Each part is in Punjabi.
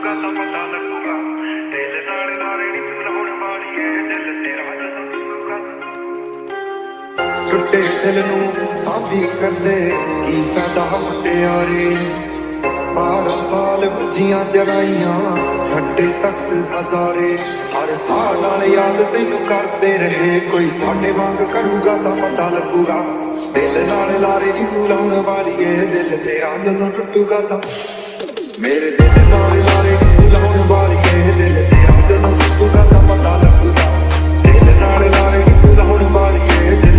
ਟੁੱਟੇ ਦਿਲ ਨੂੰ ਸਾਂਭੀ ਕਰਦੇ ਕੀ ਫਾਇਦਾ ਮੁਟਿਆਰੇ ਬਾਰ ਸਾਲ ਬੁੱਧੀਆਂ ਜਗਾਈਆਂ ਛੱਡੇ ਤਖਤ ਹਜ਼ਾਰੇ ਹਰ ਸਾਲ ਨਾਲ ਯਾਦ ਤੈਨੂੰ ਕਰਦੇ ਰਹੇ ਕੋਈ ਸਾਡੇ ਵਾਂਗ ਕਰੂਗਾ ਤਾਂ ਪਤਾ ਲੱਗੂਗਾ ਦਿਲ ਨਾਲ ਲਾਰੇ ਨੀ ਤੂੰ ਲਾਉਣ ਵਾਲੀ ਏ ਦਿਲ ਤੇਰਾ ਜਦੋਂ ਟੁੱਟੂਗਾ ਤਾਂ ਮੇਰੇ ਦਿਲ ਨਾਲ ਲਾਰੇ ਨੀ ਤੂੰ ਲਾਉਣ ਵਾਲੀ ਏ ਦਿਲ ਤੇਰਾ ਜਦੋਂ ਟੁੱਟੂਗਾ ਤਾਂ ਪਤਾ ਲੱਗੂਗਾ ਦਿਲ ਨਾਲ ਲਾਰੇ ਨੀ ਤੂੰ ਲਾਉਣ ਵਾਲੀ ਏ ਦਿਲ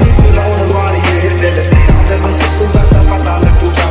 pata laguga